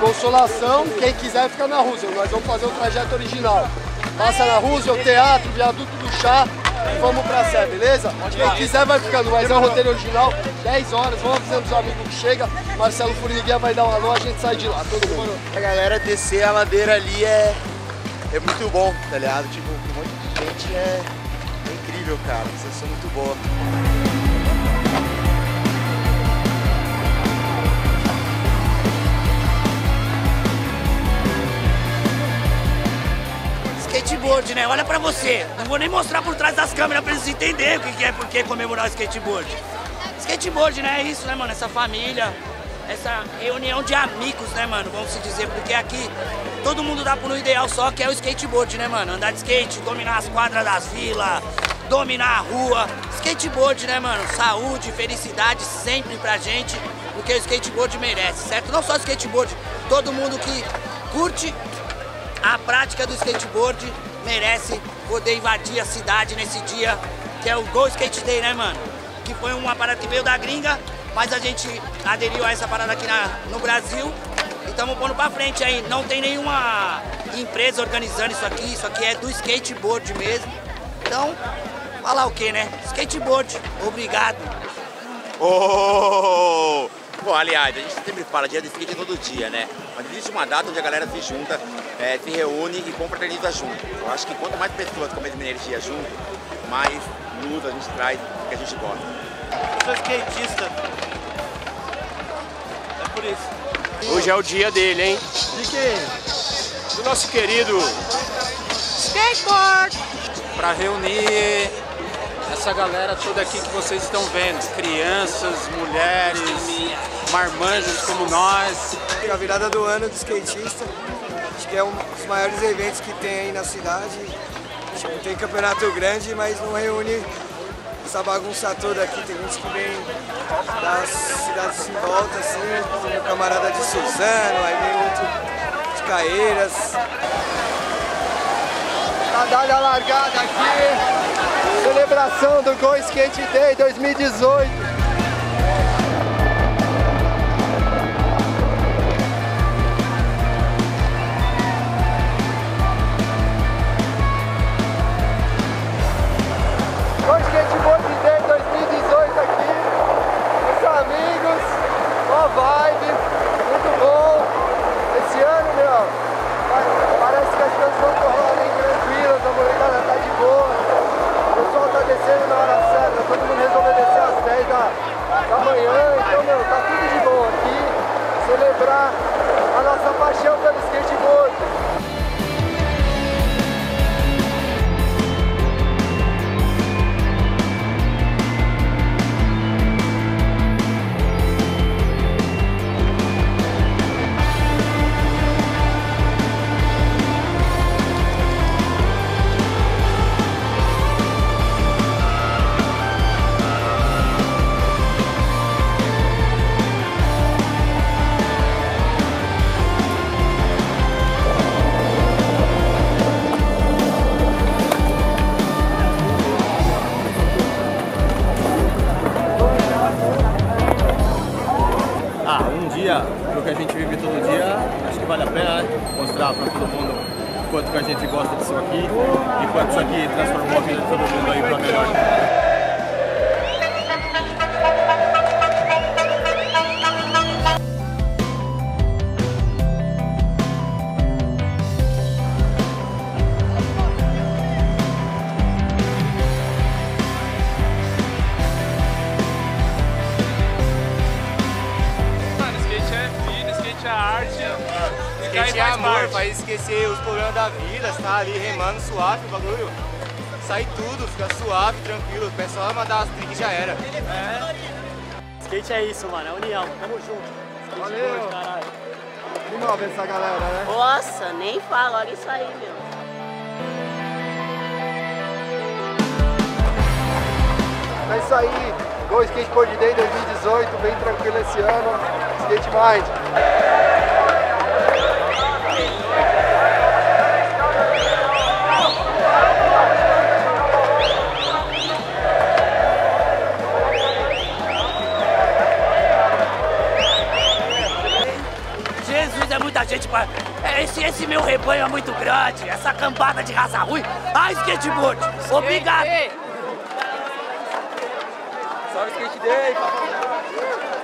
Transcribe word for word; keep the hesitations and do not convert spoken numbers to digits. Consolação, quem quiser fica na Roosevelt, nós vamos fazer o trajeto original. Passa na Roosevelt, Teatro, Viaduto do Chá e vamos pra Sé, beleza? Quem quiser vai ficando, mas é o roteiro original, dez horas, vamos avisando os amigos que chega. Marcelo Furiniguiá vai dar uma alô, a gente sai de lá, todo mundo. A galera descer a ladeira ali é, é muito bom, tá ligado? Tipo, um monte de gente é, é incrível, cara, a sensação é muito boa. Skateboard, né? Olha pra você. Não vou nem mostrar por trás das câmeras pra eles entenderem o que, que é, por que comemorar o skateboard. Skateboard, né? É isso, né, mano? Essa família, essa reunião de amigos, né, mano? Vamos se dizer, porque aqui todo mundo dá por um ideal só, que é o skateboard, né, mano? Andar de skate, dominar as quadras das vilas, dominar a rua. Skateboard, né, mano? Saúde, felicidade sempre pra gente, porque o skateboard merece, certo? Não só o skateboard, todo mundo que curte a prática do skateboard merece poder invadir a cidade nesse dia, que é o Go Skate Day, né, mano? Que foi uma parada que veio da gringa, mas a gente aderiu a essa parada aqui na, no Brasil e estamos pondo pra frente aí. Não tem nenhuma empresa organizando isso aqui, isso aqui é do skateboard mesmo. Então, falar o que, né? Skateboard, obrigado. Oh! Bom, aliás, a gente sempre fala dia do skate todo dia, né? Mas existe uma data onde a galera se junta, é, se reúne e confraterniza junto. Eu acho que quanto mais pessoas com a mesma energia junto, mais luz a gente traz que a gente gosta. Eu sou skatista. É por isso. Hoje é o dia dele, hein? De quem? Do nosso querido skateboard! Pra reunir essa galera toda aqui que vocês estão vendo, crianças, mulheres, marmanjos como nós. A virada do ano do skatista, acho que é um dos maiores eventos que tem aí na cidade. Tipo, tem campeonato grande, mas não reúne essa bagunça toda aqui. Tem muitos que vêm das cidades em volta, assim, tem um camarada de Suzano, aí vem outro de Caeiras. Tá dada a largada aqui. Celebração do Go Skate Day dois mil e dezoito. Go Skateboard Day dois mil e dezoito aqui. Meus amigos, boa vibe, muito bom. Esse ano, meu, parece que as coisas vão correndo tranquilas, a molecada tá de boa. O pessoal tá descendo na hora certa, todo mundo resolveu descer às dez da manhã, então, meu, tá tudo de bom aqui, celebrar a nossa paixão pelo skateboard. Pro que a gente vive todo dia, acho que vale a pena, né? Mostrar para todo mundo o quanto que a gente gosta disso aqui e quanto isso aqui transformou a vida de todo mundo aí para melhor. Esquecer amor, pra esquecer os problemas da vida, você tá ali remando suave, o bagulho sai tudo, fica suave, tranquilo, o pessoal mandar as tricks e já era. É. Skate é isso, mano, é união, tamo junto. Valeu, caralho. Que nova essa galera, né? Nossa, nem fala, olha isso aí, meu. É isso aí, Go Skateboard Day dois mil e dezoito, bem tranquilo esse ano, Skatemind. Jesus, é muita gente pra... Esse, esse meu rebanho é muito grande, essa cambada de raça ruim. Ai, skateboard! Obrigado! Salve, Skate Day!